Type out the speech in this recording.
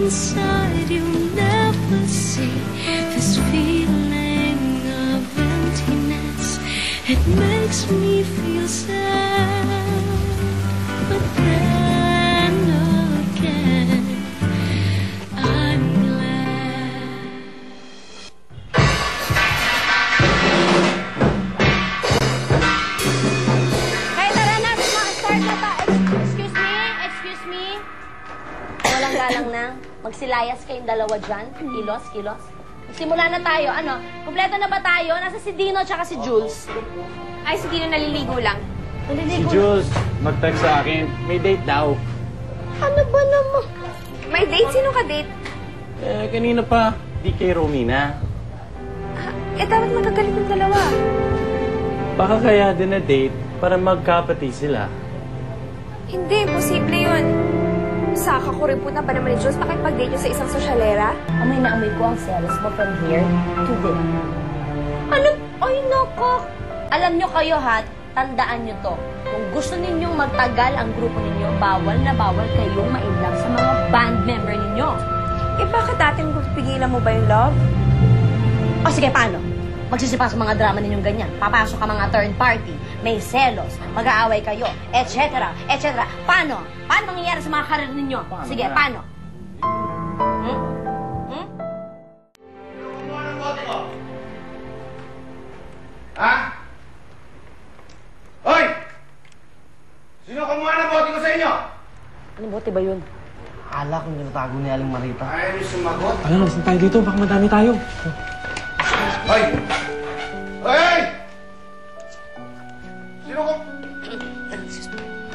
Inside, you'll never see this feeling of emptiness. It makes me feel sad, but then again, I'm glad. Hey, tara na, start na tayo. Excuse me. Walang galang na. Magsilayas kayong dalawa dyan. Kilos, kilos. Simula na tayo. Ano? Kompleto na ba tayo? Nasa si Dino tsaka si Jules. Ay, si Dino naliligo lang. Naliligo si Jules, mag-text sa akin. May date daw. Ano ba naman? May date? Sino ka date? Eh, kanina pa. Di kay Romina. Eh, dapat magkagalit ng dalawa. Baka kaya din na date para magkapati sila. Hindi, posible yun. Sa kakuripuna pa naman ni Jules, makipag-date sa isang sosyalera? Amoy na amoy ko ang selos mo from here to there. Ano? Ay, nako! Alam nyo kayo ha, tandaan nyo to. Kung gusto ninyong magtagal ang grupo ninyo, bawal na bawal kayong ma-inlove sa mga band member ninyo. Eh, bakit atin pigilan mo ba yung love? O sige, paano? Magsisipa sa mga drama ninyong ganyan. Papasok ka mga third party. May selos, mag-aaway kayo, etc. etc. Paano? Paano mangyayari sa mga karir ninyo? Sige, paano? Ha? Hoy! Sino kumuha ng bote ko sa inyo? Anong bote ba yun? Akala kong nilatago ni Aling Marita. Ayaw niyo sumagot? Alam, nasan tayo dito? Baka madami tayo. Hoy! Hoy! Sino ko?